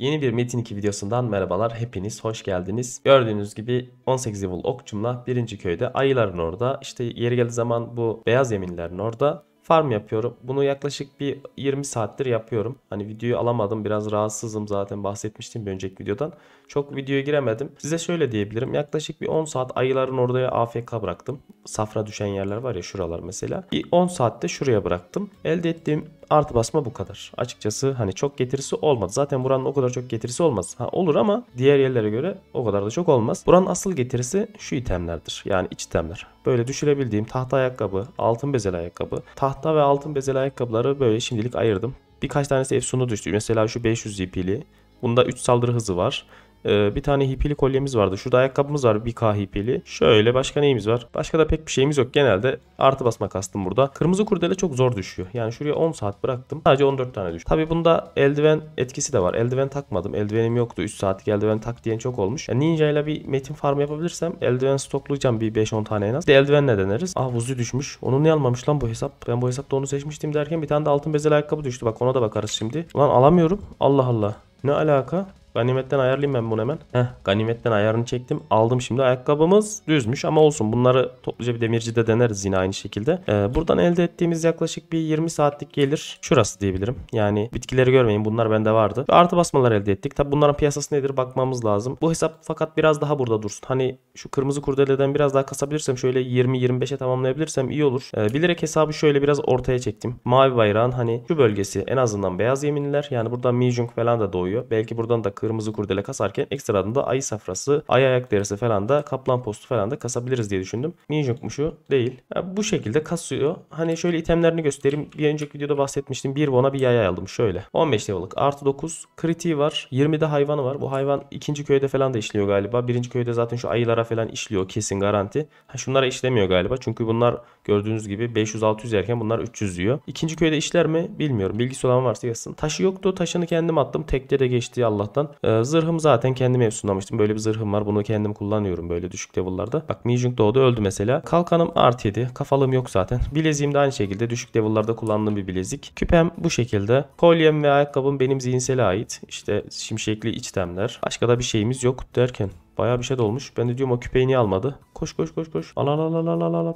Yeni bir Metin2 videosundan merhabalar, hepiniz hoş geldiniz. Gördüğünüz gibi 18 yıl okçumla 1. köyde ayıların orada, işte yeri geldiği zaman bu beyaz yeminlerin orada farm yapıyorum. Bunu yaklaşık bir 20 saattir yapıyorum. Hani videoyu alamadım, biraz rahatsızım, zaten bahsetmiştim bir önceki videodan. Çok videoya giremedim. Size şöyle diyebilirim, yaklaşık bir 10 saat ayıların oraya AFK bıraktım. Safra düşen yerler var ya, şuralar mesela. Bir 10 saatte şuraya bıraktım. Elde ettiğim artı basma bu kadar. Açıkçası hani çok getirisi olmadı. Zaten buranın o kadar çok getirisi olmaz. Ha, olur ama diğer yerlere göre o kadar da çok olmaz. Buranın asıl getirisi şu itemlerdir. Yani iç itemler. Böyle düşürebildiğim tahta ayakkabı, altın bezeli ayakkabı. Tahta ve altın bezeli ayakkabıları böyle şimdilik ayırdım. Birkaç tanesi efsunlu düştü. Mesela şu 500 HP'li. Bunda 3 saldırı hızı var. Bir tane HP'li kolyemiz vardı. Şurada ayakkabımız var, 1K HP'li. Şöyle başka neyimiz var? Başka da pek bir şeyimiz yok. Genelde artı basma kastım burada. Kırmızı kurdele çok zor düşüyor. Yani şuraya 10 saat bıraktım. Sadece 14 tane düştü. Tabi bunda eldiven etkisi de var. Eldiven takmadım. Eldivenim yoktu. 3 saatlik eldiven tak diyen çok olmuş. Yani Ninja ile bir metin farmı yapabilirsem eldiven stoklayacağım bir 5-10 tane en az. Bir de eldivenle deneriz. Ah, buzlu düşmüş. Onu niye almamış lan bu hesap? Ben bu hesapta onu seçmiştim derken bir tane de altın bezeli ayakkabı düştü. Bak, ona da bakarız şimdi. Lan alamıyorum. Allah Allah. Ne alaka? Ganimetten ayarlayayım ben bunu hemen. Ganimetten ayarını çektim. Aldım şimdi. Ayakkabımız düzmüş ama olsun. Bunları topluca bir demircide deneriz yine aynı şekilde. Buradan elde ettiğimiz yaklaşık bir 20 saatlik gelir. Şurası diyebilirim. Yani bitkileri görmeyin. Bunlar bende vardı. Ve artı basmalar elde ettik. Tabi bunların piyasası nedir bakmamız lazım. Bu hesap fakat biraz daha burada dursun. Hani şu kırmızı kurdeleden biraz daha kasabilirsem, şöyle 20-25'e tamamlayabilirsem iyi olur. Bilerek hesabı şöyle biraz ortaya çektim. Mavi bayrağın hani şu bölgesi en azından beyaz yeminler. Yani buradan Mijung falan da doğuyor. Belki buradan da kırmızı kurdele kasarken ekstradan da ayı safrası, ayı ayak derisi falan da, kaplan postu falan da kasabiliriz diye düşündüm. Ninjokmuşu değil. Yani bu şekilde kasıyor. Hani şöyle itemlerini göstereyim. Bir önceki videoda bahsetmiştim. Bir bona bir yaya aldım. Şöyle. 15 level'lık. Artı 9. Kritiği var. 20'de hayvanı var. Bu hayvan 2. köyde falan da işliyor galiba. 1. köyde zaten şu ayılara falan işliyor. Kesin garanti. Ha, şunlara işlemiyor galiba. Çünkü bunlar gördüğünüz gibi 500-600 yerken bunlar 300 diyor. 2. köyde işler mi? Bilmiyorum. Bilgisi olan varsa yazsın. Taşı yoktu. Taşını kendim attım. Tekte de geçti Allah'tan. Zırhım zaten kendim efsunlamıştım. Böyle bir zırhım var. Bunu kendim kullanıyorum böyle düşük level'larda. Bak, Mijung doğdu, öldü mesela. Kalkanım artı 7. Kafalığım yok zaten. Bileziğim de aynı şekilde düşük level'larda kullandığım bir bilezik. Küpem bu şekilde. Kolyem ve ayakkabım benim zihinsele ait. İşte şimşekli içtemler. Başka da bir şeyimiz yok derken bayağı bir şey de olmuş. Ben de diyorum o küpeyi niye almadı? Koş koş koş koş. Al.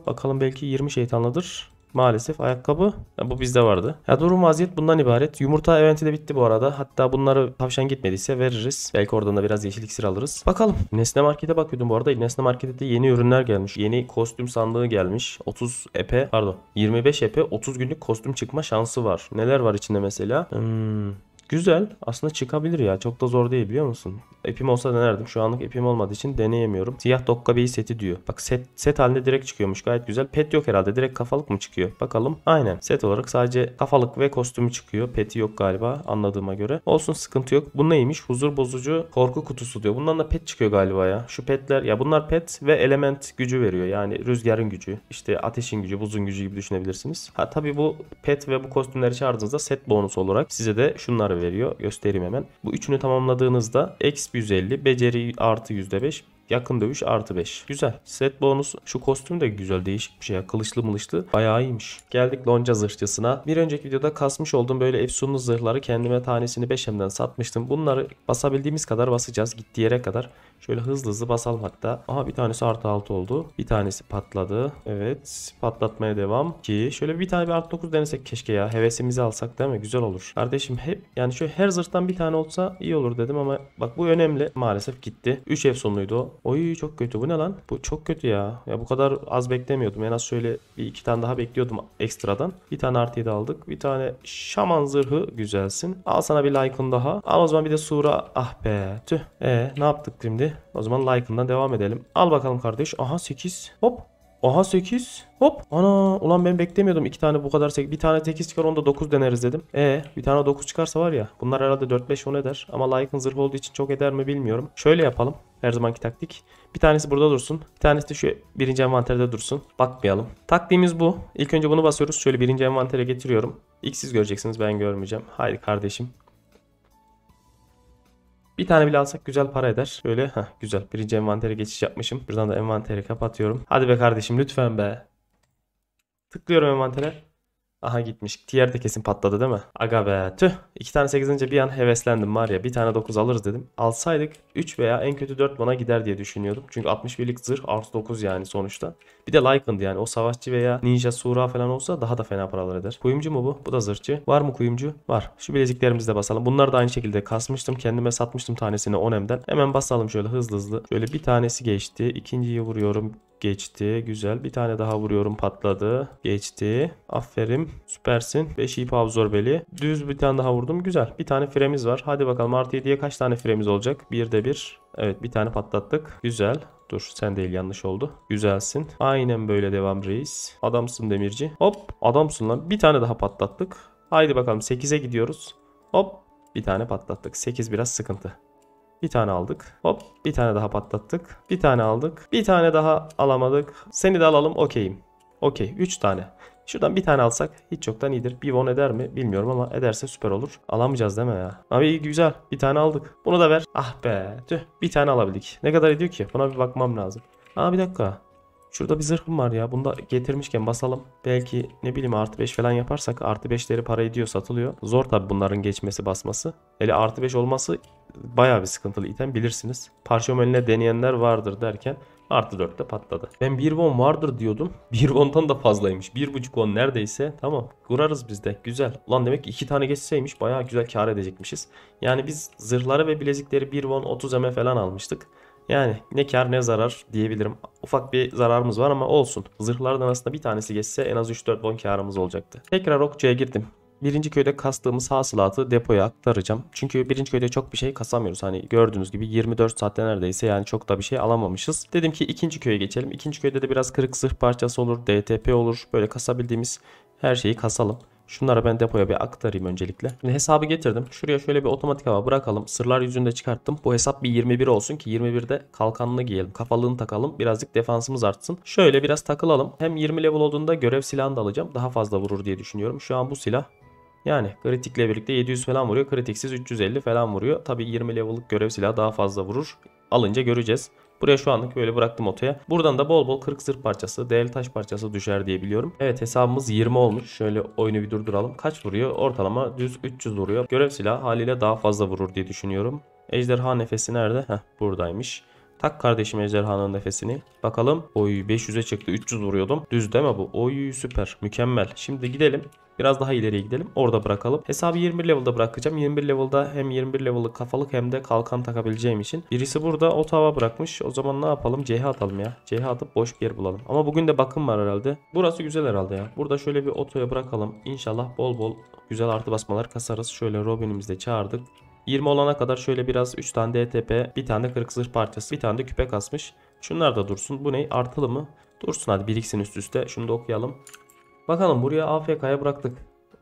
Bakalım belki 20 şeytanlıdır. Maalesef ayakkabı. Ya, bu bizde vardı. Ya, durum vaziyet bundan ibaret. Yumurta eventi de bitti bu arada. Hatta bunları tavşan gitmediyse veririz. Belki oradan da biraz yeşil iksir alırız. Bakalım. Nesne Market'e bakıyordum bu arada. Nesne Market'e de yeni ürünler gelmiş. Yeni kostüm sandığı gelmiş. 25 epe 30 günlük kostüm çıkma şansı var. Neler var içinde mesela? Güzel. Aslında çıkabilir ya. Çok da zor değil, biliyor musun? Epim olsa denerdim. Şu anlık epim olmadığı için deneyemiyorum. Siyah dokkabeyi seti diyor. Bak, set halinde direkt çıkıyormuş. Gayet güzel. Pet yok herhalde. Direkt kafalık mı çıkıyor? Bakalım. Aynen. Set olarak sadece kafalık ve kostümü çıkıyor. Peti yok galiba anladığıma göre. Olsun, sıkıntı yok. Bu neymiş? Huzur bozucu korku kutusu diyor. Bundan da pet çıkıyor galiba ya. Şu petler ya, bunlar pet ve element gücü veriyor. Yani rüzgarın gücü, işte ateşin gücü, buzun gücü gibi düşünebilirsiniz. Ha, tabii bu pet ve bu kostümleri çağırdığınızda set bonus olarak size de şunları veriyor. Göstereyim hemen. Bu üçünü tamamladığınızda exp 150, beceri artı %5, yakın dövüş artı 5. Güzel. Set bonus. Şu kostüm de güzel, değişik bir şey ya. Kılıçlı mılıçlı. Bayağı iyiymiş. Geldik lonca zırhçısına. Bir önceki videoda kasmış olduğum böyle efsunlu zırhları kendime tanesini 5M'den satmıştım. Bunları basabildiğimiz kadar basacağız. Gittiği yere kadar. Şöyle hızlı hızlı basalım hatta. Aha, bir tanesi artı 6 oldu. Bir tanesi patladı. Evet. Patlatmaya devam. Ki şöyle bir tane bir artı 9 denesek keşke ya. Hevesimizi alsak değil mi? Güzel olur. Kardeşim hep yani şöyle her zırhtan bir tane olsa iyi olur dedim ama bak bu önemli. Maalesef gitti. 3 efsunluydu o. Oy, çok kötü. Bu ne lan? Bu çok kötü ya. Ya bu kadar az beklemiyordum. En az şöyle bir 2 tane daha bekliyordum ekstradan. Bir tane artı 7 aldık. Bir tane şaman zırhı, güzelsin. Al sana bir like'ın daha. Al o zaman bir de sura. Ah be. Tüh. Ne yaptık şimdi? O zaman like'ından devam edelim. Al bakalım kardeş. Aha 8. Hop. Aha 8. Hop. Ana. Ulan ben beklemiyordum. 2 tane bu kadar. Bir tane 8 çıkar, onda 9 deneriz dedim. Bir tane 9 çıkarsa var ya. Bunlar herhalde 4-5-10 eder. Ama like'ın zırhı olduğu için çok eder mi bilmiyorum. Şöyle yapalım. Her zamanki taktik. Bir tanesi burada dursun. Bir tanesi de şu birinci envanterde dursun. Bakmayalım. Taktiğimiz bu. İlk önce bunu basıyoruz. Şöyle birinci envantere getiriyorum. İlk siz göreceksiniz. Ben görmeyeceğim. Haydi kardeşim. Bir tane bile alsak güzel para eder. Şöyle. Güzel. Birinci envantere geçiş yapmışım. Buradan da envanteri kapatıyorum. Hadi be kardeşim lütfen be. Tıklıyorum envantere. Aha gitmiş. Tier de kesin patladı değil mi? Aga be tüh. 2 tane 8'ince bir an heveslendim var ya. Bir tane 9 alırız dedim. Alsaydık 3 veya en kötü 4 mana gider diye düşünüyordum. Çünkü 61'lik zırh artı 9 yani sonuçta. Bir de Lycan'dı yani. O savaşçı veya ninja sura falan olsa daha da fena paralar eder. Kuyumcu mu bu? Bu da zırhçı. Var mı kuyumcu? Var. Şu bileziklerimizi de basalım. Bunları da aynı şekilde kasmıştım. Kendime satmıştım tanesini 10M'den. Hemen basalım şöyle hızlı hızlı. Şöyle bir tanesi geçti. İkinciyi vuruyorum. Geçti. Güzel. Bir tane daha vuruyorum. Patladı. Geçti. Aferin. Süpersin. 5 ip absorbeli. Düz bir tane daha vurdum. Güzel. Bir tane firemiz var. Hadi bakalım artı 7'ye kaç tane firemiz olacak? 1'de 1. Evet bir tane patlattık. Güzel. Dur sen değil yanlış oldu. Güzelsin. Aynen böyle devam reis. Adamsın demirci. Hop adamsın lan. Bir tane daha patlattık. Haydi bakalım 8'e gidiyoruz. Hop bir tane patlattık. 8 biraz sıkıntı. Bir tane aldık. Hop bir tane daha patlattık. Bir tane aldık. Bir tane daha alamadık. Seni de alalım okeyim. Okey 3 tane. Şuradan bir tane alsak hiç yoktan iyidir. Bir won eder mi bilmiyorum ama ederse süper olur. Alamayacağız değil mi ya? Abi güzel bir tane aldık. Bunu da ver. Ah be tüh bir tane alabildik. Ne kadar ediyor ki? Buna bir bakmam lazım. Aa bir dakika. Şurada bir zırhım var ya. Bunu da getirmişken basalım. Belki ne bileyim artı 5 falan yaparsak artı 5'leri para ediyor satılıyor. Zor tabi bunların geçmesi basması. Hele artı 5 olması bayağı bir sıkıntılı item bilirsiniz. Parşömenle deneyenler vardır derken artı 4'te patladı. Ben 1 won vardır diyordum. 1 won'dan da fazlaymış. 1.5 won neredeyse. Tamam. Kurarız biz de. Güzel. Ulan demek ki 2 tane geçseymiş bayağı güzel kar edecekmişiz. Yani biz zırhları ve bilezikleri 1 won 30M falan almıştık. Yani ne kar ne zarar diyebilirim. Ufak bir zararımız var ama olsun. Zırhlardan aslında bir tanesi geçse en az 3-4 won karımız olacaktı. Tekrar okçuya girdim. Birinci köyde kastığımız hasılatı depoya aktaracağım. Çünkü birinci köyde çok bir şey kasamıyoruz. Hani gördüğünüz gibi 24 saatte neredeyse yani çok da bir şey alamamışız. Dedim ki ikinci köye geçelim. İkinci köyde de biraz kırık zırh parçası olur, DTP olur. Böyle kasabildiğimiz her şeyi kasalım. Şunları ben depoya bir aktarayım öncelikle. Şimdi hesabı getirdim. Şuraya şöyle bir otomatik hava bırakalım. Sırlar yüzünde çıkarttım. Bu hesap bir 21 olsun ki 21'de kalkanını giyelim. Kafalığını takalım. Birazcık defansımız artsın. Şöyle biraz takılalım. Hem 20 level olduğunda görev silahını da alacağım. Daha fazla vurur diye düşünüyorum. Şu an bu silah yani kritikle birlikte 700 falan vuruyor. Kritiksiz 350 falan vuruyor. Tabii 20 level'lık görev silahı daha fazla vurur. Alınca göreceğiz. Buraya şu anlık böyle bıraktım otoya. Buradan da bol bol kırık zırh parçası, değerli taş parçası düşer diye biliyorum. Evet hesabımız 20 olmuş. Şöyle oyunu bir durduralım. Kaç vuruyor? Ortalama düz 300 vuruyor. Görev silahı haliyle daha fazla vurur diye düşünüyorum. Ejderha nefesi nerede? Heh buradaymış. Tak kardeşim ejderhanın nefesini. Bakalım. Oy 500'e çıktı. 300 vuruyordum. Düz değil mi bu? Oy süper. Mükemmel. Şimdi gidelim. Biraz daha ileriye gidelim. Orada bırakalım. Hesabı 21 level'da bırakacağım. 21 level'da hem 21 level'lık kafalık hem de kalkan takabileceğim için. Birisi burada otava bırakmış. O zaman ne yapalım? CH atalım ya. CH atıp boş bir yer bulalım. Ama bugün de bakım var herhalde. Burası güzel herhalde ya. Burada şöyle bir otoya bırakalım. İnşallah bol bol güzel artı basmalar kasarız. Şöyle Robin'imizi de çağırdık. 20 olana kadar şöyle biraz 3 tane DTP, bir tane de kırık zırh parçası, bir tane de küpe kasmış. Şunlar da dursun. Bu ne? Artılı mı? Dursun hadi biriksin üst üste. Şunu da okuyalım. Bakalım buraya AFK'ya bıraktık.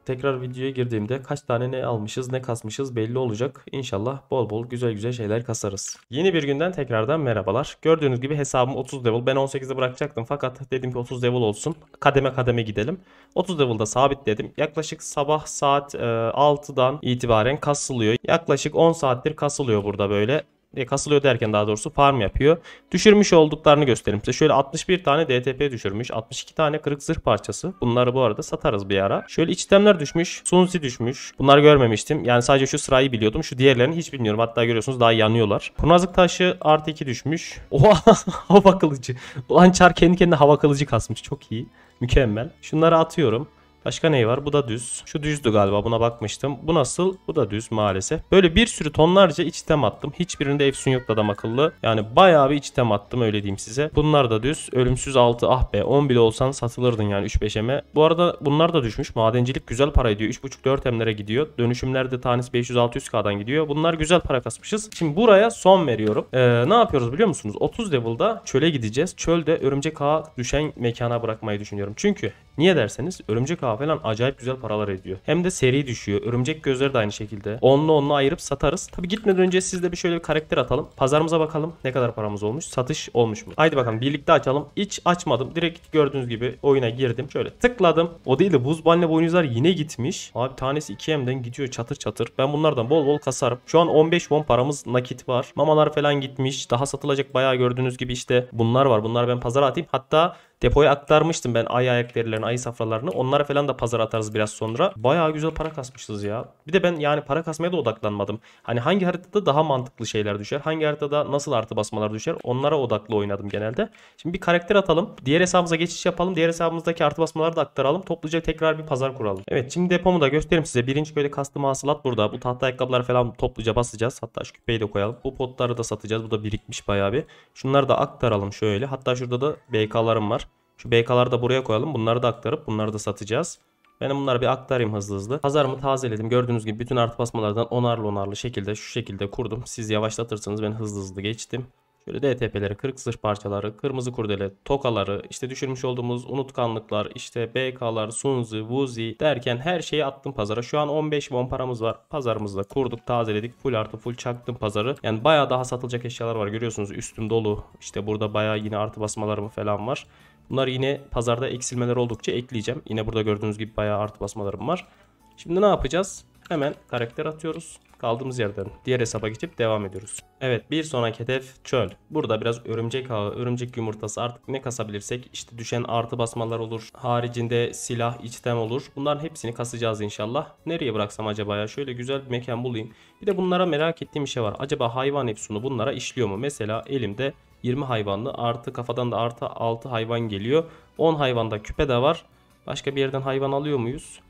Tekrar videoya girdiğimde kaç tane ne almışız ne kasmışız belli olacak. İnşallah bol bol güzel güzel şeyler kasarız. Yeni bir günden tekrardan merhabalar. Gördüğünüz gibi hesabım 30 level. Ben 18'e bırakacaktım fakat dedim ki 30 level olsun. Kademe kademe gidelim. 30 level'da sabitledim. Yaklaşık sabah saat 6'dan itibaren kasılıyor. Yaklaşık 10 saattir kasılıyor burada böyle. Kasılıyor derken daha doğrusu farm yapıyor. Düşürmüş olduklarını göstereyim size. Şöyle 61 tane DTP düşürmüş. 62 tane kırık zırh parçası. Bunları bu arada satarız bir ara. Şöyle içtemler düşmüş. Sunsi düşmüş. Bunları görmemiştim. Yani sadece şu sırayı biliyordum. Şu diğerlerini hiç bilmiyorum. Hatta görüyorsunuz daha yanıyorlar. Kurnazlık taşı artı 2 düşmüş. Oha hava kılıcı. Ulan çar kendi kendine hava kılıcı kasmış. Çok iyi. Mükemmel. Şunları atıyorum. Başka ne var? Bu da düz. Şu düzdü galiba. Buna bakmıştım. Bu nasıl? Bu da düz maalesef. Böyle bir sürü tonlarca içtem attım. Hiçbirinde efsun yoktu adam akıllı. Yani bayağı bir içtem attım öyle diyeyim size. Bunlar da düz. Ölümsüz 6. Ah be 10 bile olsan satılırdın yani 3-5M'e. Bu arada bunlar da düşmüş. Madencilik güzel para ediyor. 3.5-4M'lere gidiyor. Dönüşümlerde tanesi 500-600K'dan gidiyor. Bunlar güzel para kasmışız. Şimdi buraya son veriyorum. Ne yapıyoruz biliyor musunuz? 30 level'da çöle gideceğiz. Çölde örümcek ağa düşen mekana bırakmayı düşünüyorum. Çünkü niye derseniz örümcek ağa falan acayip güzel paralar ediyor. Hem de seri düşüyor. Örümcek gözleri de aynı şekilde. Onlu ayırıp satarız. Tabi gitmeden önce siz de bir şöyle bir karakter atalım. Pazarımıza bakalım ne kadar paramız olmuş. Satış olmuş mu? Haydi bakalım birlikte açalım. Hiç açmadım. Direkt gördüğünüz gibi oyuna girdim. Şöyle tıkladım. O değil de buz banlı boynuzlar yine gitmiş. Abi tanesi 2M'den gidiyor çatır çatır. Ben bunlardan bol bol kasarım. Şu an 15 won paramız nakit var. Mamalar falan gitmiş. Daha satılacak bayağı gördüğünüz gibi işte bunlar var. Bunları ben pazara atayım. Hatta Depoya aktarmıştım ben ayı ayakkabılarını, ayı safralarını. Onlara falan da pazara atarız biraz sonra. Bayağı güzel para kasmışız ya. Bir de ben yani para kasmaya da odaklanmadım. Hani hangi haritada daha mantıklı şeyler düşer? Hangi haritada nasıl artı basmalar düşer? Onlara odaklı oynadım genelde. Şimdi bir karakter atalım. Diğer hesabımıza geçiş yapalım. Diğer hesabımızdaki artı basmaları da aktaralım. Topluca tekrar bir pazar kuralım. Evet, şimdi depomu da göstereyim size. Birinci köyde kastım hasılat burada. Bu tahta ayakkabıları falan topluca basacağız. Hatta şu küpeyi de koyalım. Bu potları da satacağız. Bu da birikmiş bayağı bir. Şunları da aktaralım şöyle. Hatta şurada da BK'larım var. Şu BK'ları da buraya koyalım. Bunları da aktarıp bunları da satacağız. Ben bunları bir aktarayım hızlı hızlı. Pazarımı tazeledim. Gördüğünüz gibi bütün artı basmalardan onarlı şekilde şu şekilde kurdum. Siz yavaşlatırsanız ben hızlı hızlı geçtim. Şöyle DTP'leri, kırık zırh parçaları, kırmızı kurdele, tokaları, işte düşürmüş olduğumuz unutkanlıklar, işte BK'lar, Sunzi, Wuzi derken her şeyi attım pazara. Şu an 15 won paramız var. Pazarımızda kurduk, tazeledik, full artı full çaktım pazarı. Yani bayağı daha satılacak eşyalar var. Görüyorsunuz üstüm dolu. İşte burada bayağı yine artı basmalarım falan var. Bunlar yine pazarda eksilmeler oldukça ekleyeceğim. Yine burada gördüğünüz gibi bayağı artı basmalarım var. Şimdi ne yapacağız? Hemen karakter atıyoruz. Kaldığımız yerden diğer hesaba geçip devam ediyoruz. Evet, bir sonraki hedef çöl. Burada biraz örümcek ağı, örümcek yumurtası, artık ne kasabilirsek işte düşen artı basmalar olur. Haricinde silah, içtem olur. Bunların hepsini kasacağız inşallah. Nereye bıraksam acaba ya? Şöyle güzel bir mekan bulayım. Bir de bunlara merak ettiğim bir şey var. Acaba hayvan hepsini bunlara işliyor mu? Mesela elimde 20 hayvanlı artı kafadan da artı 6 hayvan geliyor. 10 hayvanda küpe de var. Başka bir yerden hayvan alıyor muyuz?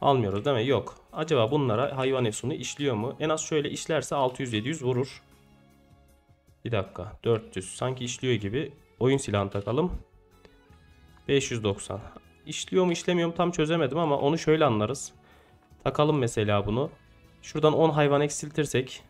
Almıyoruz değil mi? Yok. Acaba bunlara hayvan efsunu işliyor mu? En az şöyle işlerse 600-700 vurur. Bir dakika. 400. Sanki işliyor gibi. Oyun silahını takalım. 590. İşliyor mu işlemiyor mu tam çözemedim ama onu şöyle anlarız. Takalım mesela bunu. Şuradan 10 hayvan eksiltirsek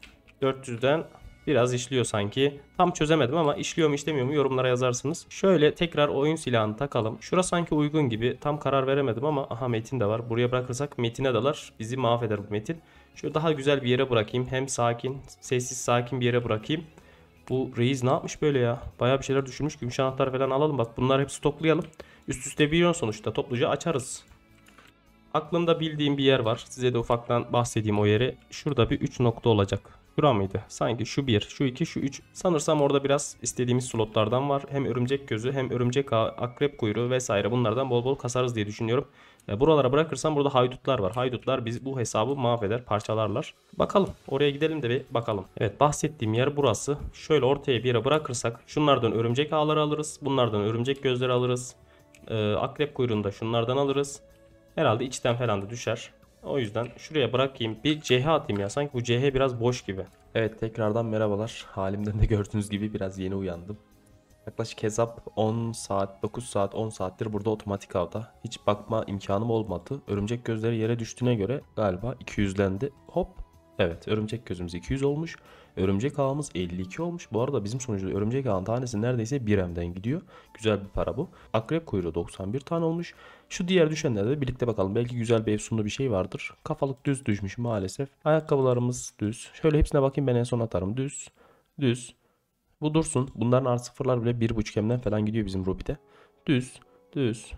400'den... Biraz işliyor sanki. Tam çözemedim ama işliyor mu işlemiyor mu yorumlara yazarsınız. Şöyle tekrar oyun silahını takalım. Şura sanki uygun gibi. Tam karar veremedim ama aha Metin de var. Buraya bırakırsak Metin'e dalar. Bizi mahveder bu Metin. Şöyle daha güzel bir yere bırakayım. Hem sakin, sessiz sakin bir yere bırakayım. Bu reis ne yapmış böyle ya? Bayağı bir şeyler düşürmüş. Gümüş anahtar falan alalım. Bak bunları hepsi toplayalım. Üst üste bir yön sonuçta. Topluca açarız. Aklımda bildiğim bir yer var. Size de ufaktan bahsedeyim o yeri. Şurada bir 3 nokta olacak. Şura mıydı? Sanki şu 1, şu 2, şu 3. Sanırsam orada biraz istediğimiz slotlardan var. Hem örümcek gözü hem örümcek ağı, akrep kuyruğu vesaire bunlardan bol bol kasarız diye düşünüyorum. Buralara bırakırsam burada haydutlar var. Haydutlar biz bu hesabı mahveder, parçalarlar. Bakalım oraya gidelim de bir bakalım. Evet, bahsettiğim yer burası. Şöyle ortaya bir yere bırakırsak şunlardan örümcek ağları alırız. Bunlardan örümcek gözleri alırız. Akrep kuyruğunu da şunlardan alırız. Herhalde içten falan da düşer. O yüzden şuraya bırakayım. Bir CH atayım ya. Sanki bu CH biraz boş gibi. Evet, tekrardan merhabalar. Halimden de gördüğünüz gibi biraz yeni uyandım. Yaklaşık hesap 10 saat, 9 saat, 10 saattir burada otomatik avda. Hiç bakma imkanım olmadı. Örümcek gözleri yere düştüğüne göre galiba 200'lendi. Hop. Evet, örümcek gözümüz 200 olmuş. Örümcek ağımız 52 olmuş. Bu arada bizim sonuçta örümcek ağın tanesi neredeyse 1M'den gidiyor. Güzel bir para bu. Akrep kuyruğu 91 tane olmuş. Şu diğer düşenlerde de birlikte bakalım. Belki güzel bir efsunlu bir şey vardır. Kafalık düz düşmüş maalesef. Ayakkabılarımız düz. Şöyle hepsine bakayım, ben en son atarım. Düz. Düz. Bu dursun. Bunların artı sıfırlar bile 1.5M'den falan gidiyor bizim Ruby'de. Düz. Düz.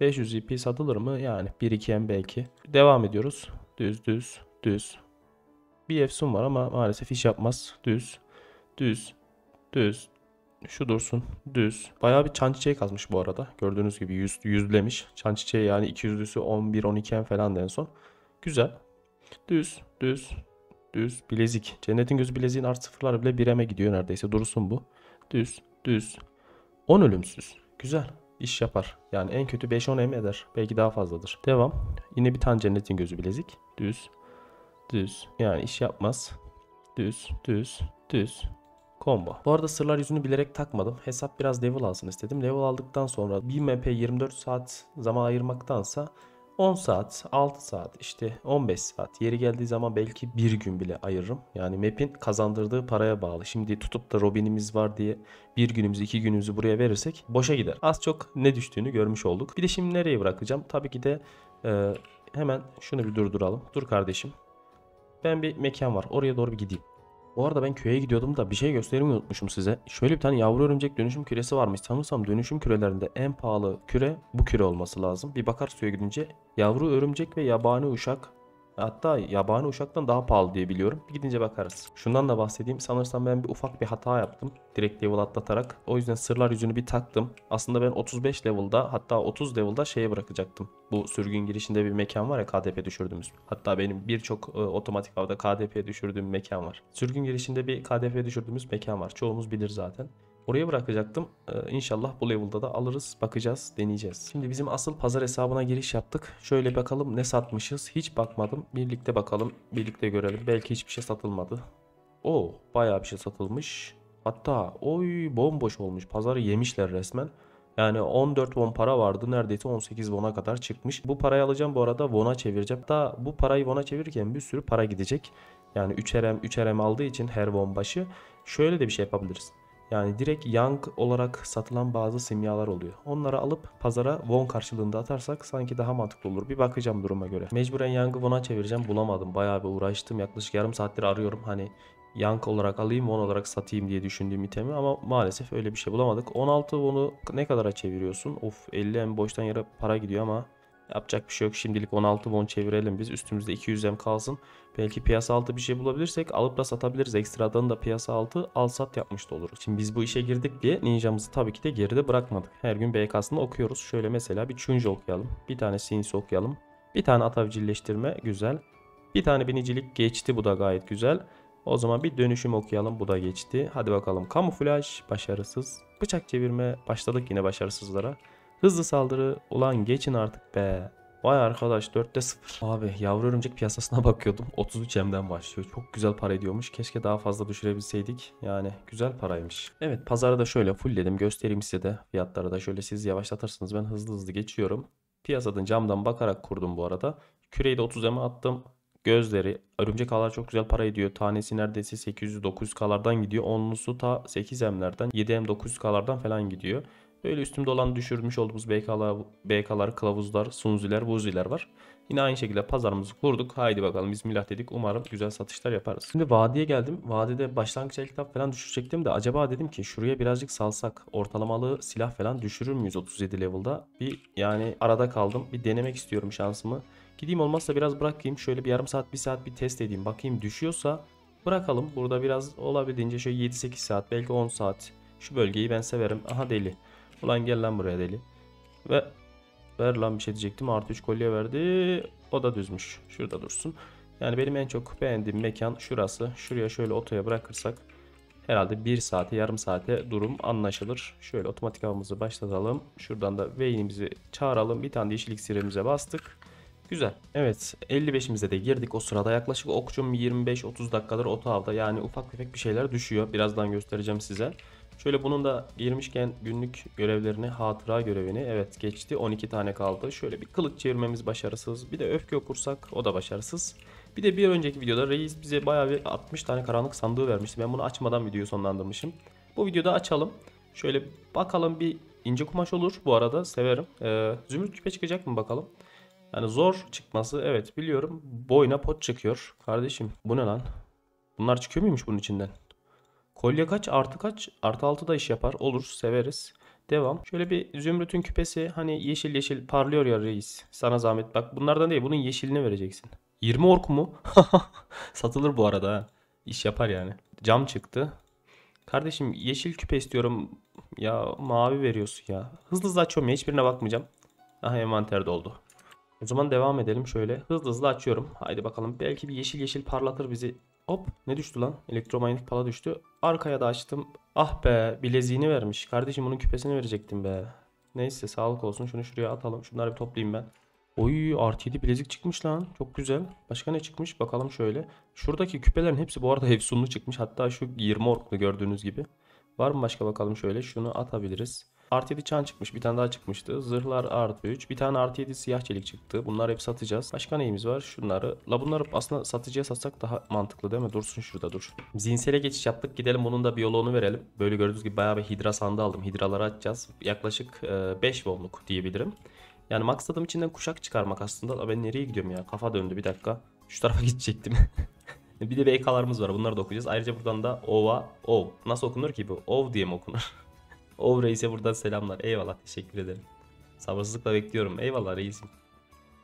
500 IP satılır mı? Yani 1-2M belki. Devam ediyoruz. Düz. Düz. Düz. Bir efsun var ama maalesef hiç yapmaz. Düz. Düz. Düz. Şu dursun. Düz. Bayağı bir çan çiçeği kazmış bu arada. Gördüğünüz gibi yüzlemiş. Çan çiçeği yani 200'lüsü 11-12M falan da en son. Güzel. Düz. Düz. Düz. Bilezik. Cennetin gözü bileziğin artı sıfırlar bile 1M'e gidiyor neredeyse. Dursun bu. Düz. Düz. 10 ölümsüz. Güzel. İş yapar. Yani en kötü 5-10M eder. Belki daha fazladır. Devam. Yine bir tane cennetin gözü bilezik. Düz. Düz. Yani iş yapmaz. Düz. Düz. Düz. Combo. Bu arada sırlar yüzünü bilerek takmadım. Hesap biraz level alsın istedim. Level aldıktan sonra 1 MP 24 saat zaman ayırmaktansa 10 saat, 6 saat, işte 15 saat. Yeri geldiği zaman belki bir gün bile ayırırım. Yani map'in kazandırdığı paraya bağlı. Şimdi tutup da Robin'imiz var diye bir günümüzü, iki günümüzü buraya verirsek boşa gider. Az çok ne düştüğünü görmüş olduk. Bir de şimdi nereye bırakacağım? Tabii ki de hemen şunu bir durduralım. Dur kardeşim. Ben bir mekan var. Oraya doğru bir gideyim. Bu arada ben köye gidiyordum da bir şey göstermeyi unutmuşum size. Şöyle bir tane yavru örümcek dönüşüm küresi varmış. Sanırsam dönüşüm kürelerinde en pahalı küre bu küre olması lazım. Bir bakar suya gidince yavru örümcek ve yabani uşak Hatta yabani uşaktan daha pahalı diye biliyorum. Gidince bakarız. Şundan da bahsedeyim. Sanırsam ben ufak bir hata yaptım. Direkt level atlatarak. O yüzden sırlar yüzünü bir taktım. Aslında ben 35 level'da hatta 30 level'da şeye bırakacaktım. Bu sürgün girişinde bir mekan var ya, KDP düşürdüğümüz. Hatta benim birçok otomatik avda KDP düşürdüğüm mekan var. Sürgün girişinde bir KDP düşürdüğümüz mekan var. Çoğumuz bilir zaten. Oraya bırakacaktım. İnşallah bu level'da da alırız. Bakacağız, deneyeceğiz. Şimdi bizim asıl pazar hesabına giriş yaptık. Şöyle bakalım ne satmışız. Hiç bakmadım. Birlikte bakalım. Birlikte görelim. Belki hiçbir şey satılmadı. Oo, bayağı bir şey satılmış. Hatta oy bomboş olmuş. Pazarı yemişler resmen. Yani 14 won para vardı. Neredeyse 18 won'a kadar çıkmış. Bu parayı alacağım bu arada. Won'a çevireceğim. Hatta bu parayı won'a çevirirken bir sürü para gidecek. Yani 3RM aldığı için her won başı. Şöyle de bir şey yapabiliriz. Yani direkt yang olarak satılan bazı simyalar oluyor. Onları alıp pazara won karşılığında atarsak sanki daha mantıklı olur. Bir bakacağım duruma göre. Mecburen yangı won'a çevireceğim. Bulamadım. Bayağı bir uğraştım. Yaklaşık yarım saattir arıyorum. Hani yang olarak alayım, won olarak satayım diye düşündüğüm itemi ama maalesef öyle bir şey bulamadık. 16 won'u ne kadara çeviriyorsun? Of, 50M boştan yere para gidiyor ama yapacak bir şey yok. Şimdilik 16 won çevirelim biz. Üstümüzde 200M kalsın. Belki piyasa altı bir şey bulabilirsek alıp da satabiliriz. Ekstradan da piyasa altı al sat yapmış da oluruz. Şimdi biz bu işe girdik diye ninjamızı tabii ki de geride bırakmadık. Her gün BK'sını okuyoruz. Şöyle mesela bir Chunja okuyalım. Bir tane Sinsi okuyalım. Bir tane atavcilleştirme. Güzel. Bir tane binicilik geçti. Bu da gayet güzel. O zaman bir dönüşüm okuyalım. Bu da geçti. Hadi bakalım. Kamuflaj başarısız. Bıçak çevirme. Başladık yine başarısızlara. Hızlı saldırı. Ulan geçin artık be. Vay arkadaş, 4'te 0. Abi yavru örümcek piyasasına bakıyordum. 33M'den başlıyor. Çok güzel para ediyormuş. Keşke daha fazla düşürebilseydik. Yani güzel paraymış. Evet, pazarı da şöyle full dedim. Göstereyim size de. Fiyatları da şöyle siz yavaşlatırsınız. Ben hızlı hızlı geçiyorum. Piyasadan camdan bakarak kurdum bu arada. Küreyi de 30M'e attım. Gözleri. Örümcek ağlar çok güzel para ediyor. Tanesi neredeyse 800-900K'lardan gidiyor. Onlusu ta 8M'lerden 7M-900K'lardan falan gidiyor. Böyle üstümde olan düşürmüş olduğumuz BK'lar, kılavuzlar, sunziler, buziler var. Yine aynı şekilde pazarımızı kurduk. Haydi bakalım bismillah dedik. Umarım güzel satışlar yaparız. Şimdi vadiye geldim. Vadide başlangıç el kitap falan düşürecektim de acaba dedim ki şuraya birazcık salsak ortalamalı silah falan düşürür müyüz 37 level'da? Bir yani arada kaldım. Bir denemek istiyorum şansımı. Gideyim, olmazsa biraz bırakayım. Şöyle bir yarım saat, bir saat bir test edeyim. Bakayım düşüyorsa bırakalım. Burada biraz olabildiğince şöyle 7-8 saat, belki 10 saat. Şu bölgeyi ben severim. Aha deli. Ulan gel lan buraya deli. Ve ver lan, bir şey diyecektim. Artı 3 kolye verdi. O da düzmüş. Şurada dursun. Yani benim en çok beğendiğim mekan şurası. Şuraya şöyle otoya bırakırsak herhalde 1 saate yarım saate durum anlaşılır. Şöyle otomatik avımızı başlatalım. Şuradan da veynimizi çağıralım. Bir tane de yeşil iksirimize bastık. Güzel. Evet, 55'imize de girdik. O sırada yaklaşık okçum 25-30 dakikadır oto avda. Yani ufak tefek bir şeyler düşüyor. Birazdan göstereceğim size. Şöyle bunun da girmişken günlük görevlerini, hatıra görevini, evet geçti, 12 tane kaldı. Şöyle bir kılıç çevirmemiz başarısız. Bir de öfke okursak o da başarısız. Bir de bir önceki videoda reis bize bayağı bir 60 tane karanlık sandığı vermişti. Ben bunu açmadan videoyu sonlandırmışım. Bu videoda açalım. Şöyle bakalım, bir ince kumaş olur bu arada, severim. Zümrüt küpe çıkacak mı bakalım. Yani zor çıkması, evet biliyorum. Boyuna pot çıkıyor. Kardeşim bu ne lan? Bunlar çıkıyor muymuş bunun içinden? Kolye kaç? Artı kaç? Artı 6 da iş yapar. Olur, severiz. Devam. Şöyle bir zümrütün küpesi, hani yeşil yeşil parlıyor ya reis. Sana zahmet. Bak bunlardan değil, bunun yeşilini vereceksin. 20 ork mu? Satılır bu arada ha. İş yapar yani. Cam çıktı. Kardeşim yeşil küpe istiyorum. Ya mavi veriyorsun ya. Hızlı hızlı açıyorum ya. Hiçbirine bakmayacağım. Aha, envanter doldu. O zaman devam edelim şöyle. Hızlı hızlı açıyorum. Haydi bakalım. Belki bir yeşil yeşil parlatır bizi. Hop, ne düştü lan? Elektromanyetik pala düştü. Arkaya da açtım. Ah be, bileziğini vermiş. Kardeşim bunun küpesini verecektim be. Neyse, sağlık olsun. Şunu şuraya atalım. Şunları bir toplayayım ben. Oy, artı 7 bilezik çıkmış lan. Çok güzel. Başka ne çıkmış? Bakalım şöyle. Şuradaki küpelerin hepsi bu arada efsunlu çıkmış. Hatta şu 20 orklu gördüğünüz gibi. Var mı başka bakalım şöyle. Şunu atabiliriz. Artı 7 çan çıkmış. Bir tane daha çıkmıştı. Zırhlar artı 3. Bir tane artı 7 siyah çelik çıktı. Bunları hep satacağız. Başka neyimiz var? Şunları. La bunları aslında satıcıya satsak daha mantıklı değil mi? Dursun şurada, dur. Zihinsele geçiş yaptık. Gidelim bunun da biyoloğunu verelim. Böyle gördüğünüz gibi bayağı bir hidra sandığı aldım. Hidraları açacağız. Yaklaşık 5 wonluk diyebilirim. Yani maksadım içinden kuşak çıkarmak aslında. Ben nereye gidiyorum ya? Kafa döndü bir dakika. Şu tarafa gidecektim. Bir de BK'larımız var. Bunları da okuyacağız. Ayrıca buradan da OVA, OV. Nasıl okunur ki bu? OV diye mi okunur? OV reise buradan selamlar. Eyvallah, teşekkür ederim. Sabırsızlıkla bekliyorum. Eyvallah reisim.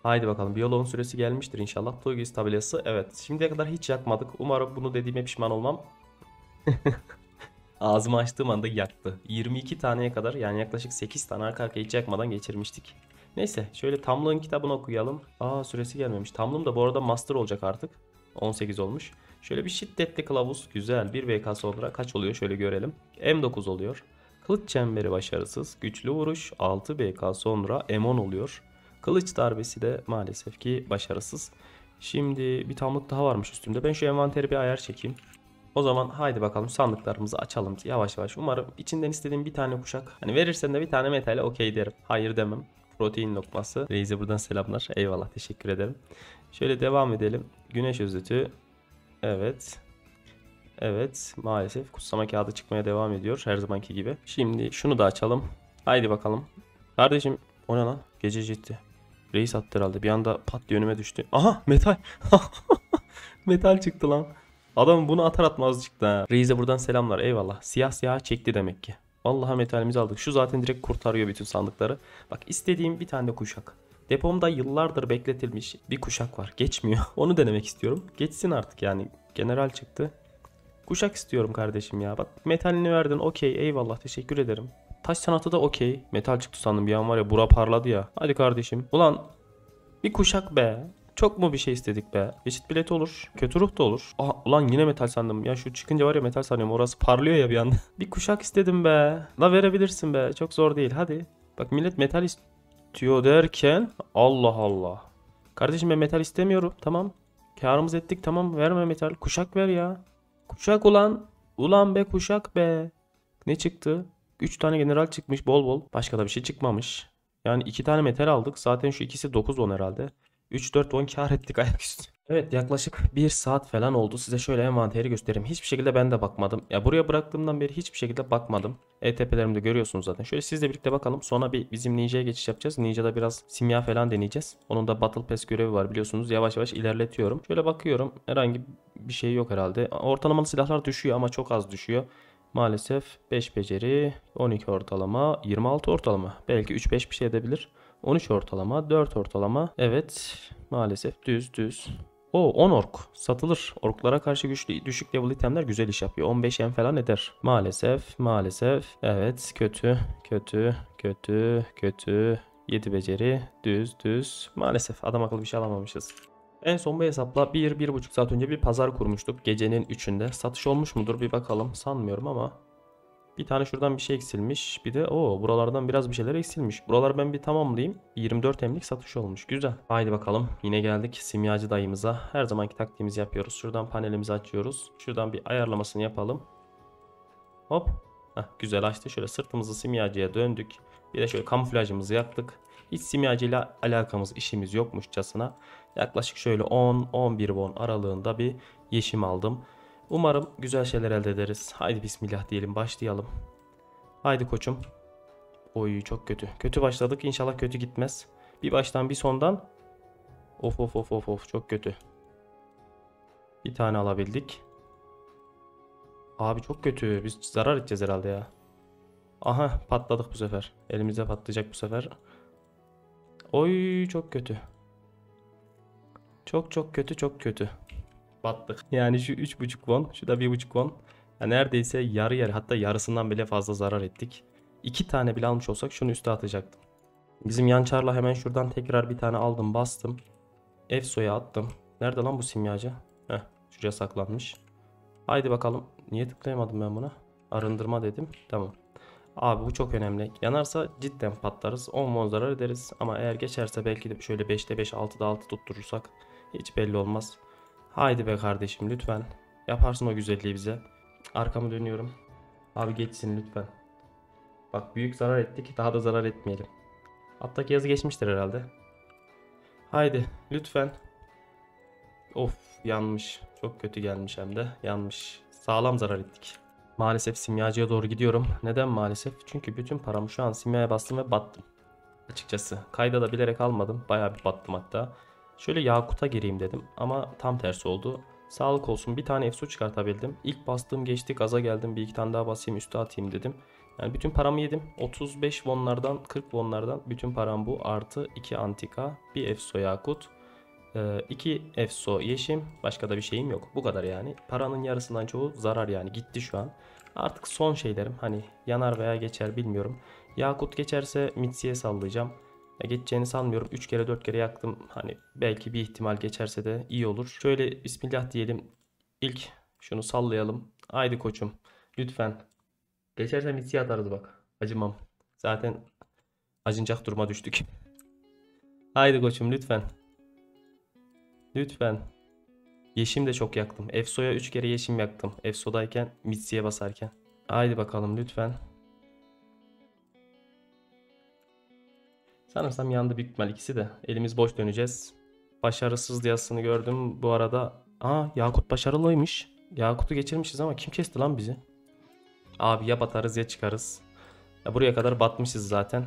Haydi bakalım, biyoloğun süresi gelmiştir inşallah. Toygiz tabelası, evet. Şimdiye kadar hiç yakmadık. Umarım bunu dediğime pişman olmam. Ağzımı açtığım anda yaktı. 22 taneye kadar, yani yaklaşık 8 tane arka arkaya hiç yakmadan geçirmiştik. Neyse şöyle Tamlığın kitabını okuyalım. Aa, süresi gelmemiş. Tamlığım da bu arada master olacak artık. 18 olmuş. Şöyle bir şiddetli kılavuz, güzel. Bir VK sonra kaç oluyor şöyle görelim. M9 oluyor. Kılıç çemberi başarısız. Güçlü vuruş 6 BK sonra M10 oluyor. Kılıç darbesi de maalesef ki başarısız. Şimdi bir tamlık daha varmış üstümde. Ben şu envanteri bir ayar çekeyim. O zaman haydi bakalım sandıklarımızı açalım yavaş yavaş. Umarım içinden istediğim bir tane kuşak. Hani verirsen de bir tane metale okey derim. Hayır demem. Protein lokması. Reis'e buradan selamlar. Eyvallah, teşekkür ederim. Şöyle devam edelim. Güneş özütü. Evet. Evet, maalesef kutsama kağıdı çıkmaya devam ediyor her zamanki gibi. Şimdi şunu da açalım. Haydi bakalım. Kardeşim o ne lan? Gece ciddi. Reis attı herhalde. Bir anda pat diye önüme düştü. Aha, metal. Metal çıktı lan. Adam bunu atar atmaz çıktı ha. Reis'e buradan selamlar, eyvallah. Siyah siyah çekti demek ki. Vallahi metalimizi aldık. Şu zaten direkt kurtarıyor bütün sandıkları. Bak, istediğim bir tane de kuşak. Depomda yıllardır bekletilmiş bir kuşak var. Geçmiyor. Onu denemek istiyorum. Geçsin artık yani. General çıktı. Kuşak istiyorum kardeşim ya. Bak, metalini verdin, okey, eyvallah, teşekkür ederim. Taş sanatı da okey. Metal çıktı sandım bir an, var ya, bura parladı ya. Hadi kardeşim. Ulan bir kuşak be. Çok mu bir şey istedik be? Geçit bileti olur. Kötü ruh da olur. Aha, ulan yine metal sandım. Ya şu çıkınca var ya metal sanıyorum. Orası parlıyor ya bir anda. Bir kuşak istedim be. La verebilirsin be. Çok zor değil. Hadi. Bak, millet metal istiyor derken. Allah Allah. Kardeşim ben metal istemiyorum. Tamam. Kârımız ettik. Tamam. Verme metal. Kuşak ver ya. Kuşak ulan. Ulan be kuşak be. Ne çıktı? 3 tane general çıkmış bol bol. Başka da bir şey çıkmamış. Yani 2 tane metal aldık. Zaten şu ikisi 9-10 herhalde. 3-4-10 kar ettik ayaküstü. Evet, yaklaşık 1 saat falan oldu. Size şöyle envanteri göstereyim. Hiçbir şekilde ben de bakmadım. Ya buraya bıraktığımdan beri hiçbir şekilde bakmadım. ETP'lerimi de görüyorsunuz zaten. Şöyle sizle birlikte bakalım. Sonra bir bizim Ninja'ya geçiş yapacağız. Ninja'da biraz simya falan deneyeceğiz. Onun da Battle Pass görevi var biliyorsunuz. Yavaş yavaş ilerletiyorum. Şöyle bakıyorum. Herhangi bir şey yok herhalde. Ortalamalı silahlar düşüyor ama çok az düşüyor. Maalesef 5 beceri, 12 ortalama, 26 ortalama. Belki 3-5 bir şey edebilir. 13 ortalama, 4 ortalama. Evet, maalesef düz. O 10 ork satılır. Orklara karşı güçlü düşük level itemler güzel iş yapıyor. 15 en falan eder. Maalesef. Evet, kötü. 7 beceri, düz. Maalesef adam akıllı bir şey alamamışız. En son bu hesapla 1-1,5 saat önce bir pazar kurmuştuk. Gecenin 3'ünde. Satış olmuş mudur bir bakalım. Sanmıyorum ama. Bir tane şuradan bir şey eksilmiş. Bir de buralardan biraz bir şeyler eksilmiş. Buralar ben bir tamamlayayım. 24 emlik satış olmuş. Güzel. Haydi bakalım. Yine geldik simyacı dayımıza. Her zamanki taktiğimizi yapıyoruz. Şuradan panelimizi açıyoruz. Şuradan bir ayarlamasını yapalım. Hop. Heh, güzel açtı. Şöyle sırtımızı simyacıya döndük. Bir de şöyle kamuflajımızı yaptık. Hiç simyacıyla alakamız, işimiz yokmuşçasına. Yaklaşık şöyle 10-11 won aralığında bir yeşim aldım. Umarım güzel şeyler elde ederiz. Haydi bismillah diyelim, başlayalım. Haydi koçum. Oy, çok kötü. Kötü başladık, inşallah kötü gitmez. Bir baştan bir sondan. Of, çok kötü. Bir tane alabildik. Abi çok kötü, biz zarar edeceğiz herhalde ya. Aha, patladık bu sefer. Elimize patlayacak bu sefer. Oy, çok kötü. Çok kötü. Battık. Yani şu 3,5 won, şu da 1,5 won. Yani neredeyse yarı, hatta yarısından bile fazla zarar ettik. 2 tane bile almış olsak şunu üste atacaktım. Bizim yançarla hemen şuradan tekrar bir tane aldım, bastım. Efso'ya attım. Nerede lan bu simyacı? Heh, şuraya saklanmış. Haydi bakalım. Niye tıklayamadım ben buna? Arındırma dedim. Tamam. Abi bu çok önemli. Yanarsa cidden patlarız. 10 won zarar ederiz. Ama eğer geçerse belki de şöyle 5'te 5, 6'da 6 tutturursak hiç belli olmaz. Haydi be kardeşim, lütfen. Yaparsın o güzelliği bize. Arkamı dönüyorum. Abi geçsin lütfen. Bak, büyük zarar ettik. Daha da zarar etmeyelim. Alttaki yazı geçmiştir herhalde. Haydi lütfen. Of, yanmış. Çok kötü gelmiş hem de. Yanmış. Sağlam zarar ettik. Maalesef simyacıya doğru gidiyorum. Neden maalesef? Çünkü bütün paramı şu an simyaya bastım ve battım. Açıkçası. Kayda da bilerek almadım. Bayağı bir battım hatta. Şöyle Yakut'a gireyim dedim ama tam tersi oldu. Sağlık olsun, bir tane efsu çıkartabildim. İlk bastığım geçti, gaza geldim, bir iki tane daha basayım üstü atayım dedim. Yani bütün paramı yedim. 35 wonlardan 40 wonlardan bütün param bu. Artı 2 antika, 1 efso yakut, 2 efso yeşim. Başka da bir şeyim yok. Bu kadar yani. Paranın yarısından çoğu zarar yani. Gitti şu an. Artık son şeylerim. Hani yanar veya geçer bilmiyorum. Yakut geçerse Mitsi'ye sallayacağım. Geçeceğini sanmıyorum. 3 kere 4 kere yaktım. Hani belki bir ihtimal geçerse de iyi olur. Şöyle bismillah diyelim. İlk şunu sallayalım. Haydi koçum. Lütfen. Geçerse Mitsi'ye atarız bak. Acımam. Zaten acınacak duruma düştük. Haydi koçum lütfen. Lütfen. Yeşim de çok yaktım. Efso'ya 3 kere yeşim yaktım. Efso'dayken, Mitsi'ye basarken. Haydi bakalım lütfen. Sanırsam yandı büyük ihtimal ikisi de. Elimiz boş döneceğiz. Başarısız yazısını gördüm. Bu arada Yakut başarılıymış. Yakut'u geçirmişiz ama kim kesti lan bizi? Abi ya batarız ya çıkarız. Ya buraya kadar batmışız zaten.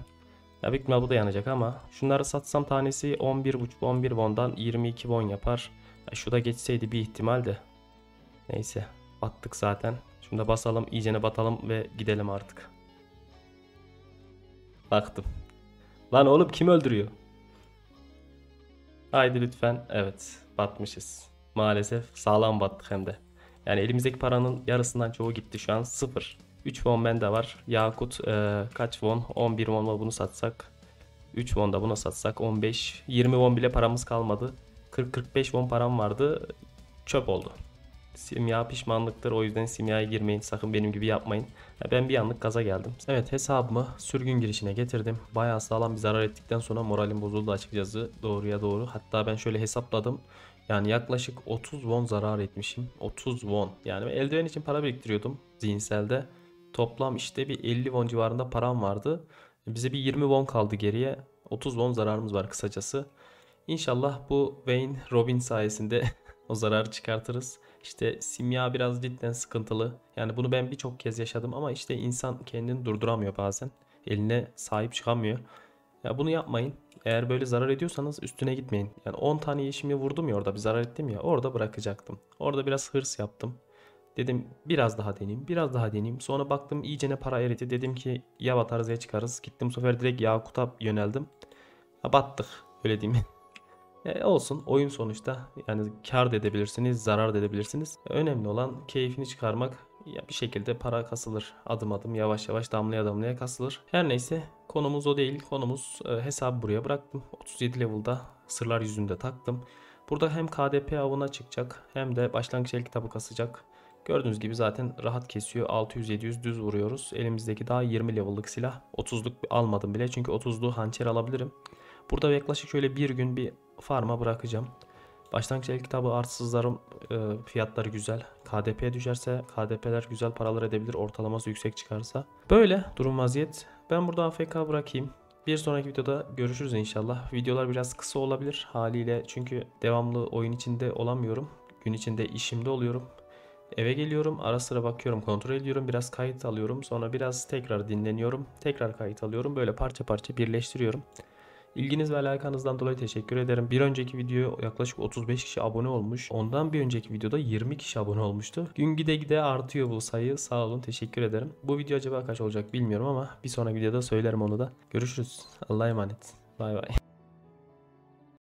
Ya büyük ihtimal bu da yanacak ama. Şunları satsam tanesi 11.5 11 won'dan 22 won yapar. Ya şu da geçseydi bir ihtimal de. Neyse battık zaten. Şunu da basalım iyicene batalım ve gidelim artık. Baktım. Lan oğlum kim öldürüyor? Haydi lütfen. Evet batmışız. Maalesef sağlam battık hem de. Yani elimizdeki paranın yarısından çoğu gitti şu an. 0. 3 won bende var. Yakut kaç won? 11 wonla bunu satsak. 3 won da buna satsak. 15. 20 won bile paramız kalmadı. 40-45 won param vardı. Çöp oldu. Simya pişmanlıktır. O yüzden simyaya girmeyin. Sakın benim gibi yapmayın. Ben bir anlık gaza geldim. Evet hesabımı sürgün girişine getirdim. Bayağı sağlam bir zarar ettikten sonra moralim bozuldu açıkçası. Doğruya doğru. Hatta ben şöyle hesapladım. Yani yaklaşık 30 won zarar etmişim. 30 won. Yani eldiven için para biriktiriyordum zihinselde. Toplam işte bir 50 won civarında param vardı. Bize bir 20 won kaldı geriye. 30 won zararımız var kısacası. İnşallah bu Wayne Robin sayesinde o zararı çıkartırız. İşte simya biraz cidden sıkıntılı. Yani bunu ben birçok kez yaşadım ama işte insan kendini durduramıyor bazen. Eline sahip çıkamıyor. Ya bunu yapmayın. Eğer böyle zarar ediyorsanız üstüne gitmeyin. Yani 10 tane yeşimi vurdum ya orada bir zarar ettim ya orada bırakacaktım. Orada biraz hırs yaptım. Dedim biraz daha deneyeyim biraz daha deneyeyim. Sonra baktım iyicene para eridi. Dedim ki ya batarız ya çıkarız. Gittim bu sefer direkt Yakut'a yöneldim. Ya battık öyle diyeyim. Olsun oyun sonuçta yani kar da edebilirsiniz zarar da edebilirsiniz. Önemli olan keyfini çıkarmak. Ya bir şekilde para kasılır adım adım yavaş yavaş damlaya damlaya kasılır. Her neyse konumuz o değil konumuz hesabı buraya bıraktım. 37 level'da sırlar yüzünde taktım. Burada hem KDP avına çıkacak hem de başlangıç el kitabı kasacak. Gördüğünüz gibi zaten rahat kesiyor 600-700 düz vuruyoruz. Elimizdeki daha 20 level'lık silah 30'luk almadım bile çünkü 30'lu hançer alabilirim. Burada yaklaşık şöyle bir gün bir farma bırakacağım. Başlangıç el kitabı artısızlarım fiyatları güzel. KDP düşerse KDP'ler güzel paralar edebilir. Ortalaması yüksek çıkarsa. Böyle durum vaziyet. Ben burada AFK bırakayım. Bir sonraki videoda görüşürüz inşallah. Videolar biraz kısa olabilir haliyle. Çünkü devamlı oyun içinde olamıyorum. Gün içinde işimde oluyorum. Eve geliyorum. Ara sıra bakıyorum. Kontrol ediyorum. Biraz kayıt alıyorum. Sonra biraz tekrar dinleniyorum. Tekrar kayıt alıyorum. Böyle parça parça birleştiriyorum. İlginiz ve alakanızdan dolayı teşekkür ederim. Bir önceki videoya yaklaşık 35 kişi abone olmuş. Ondan bir önceki videoda 20 kişi abone olmuştu. Gün gide gide artıyor bu sayı. Sağ olun, teşekkür ederim. Bu video acaba kaç olacak bilmiyorum ama bir sonraki videoda söylerim onu da. Görüşürüz. Allah'a emanet. Bay bay.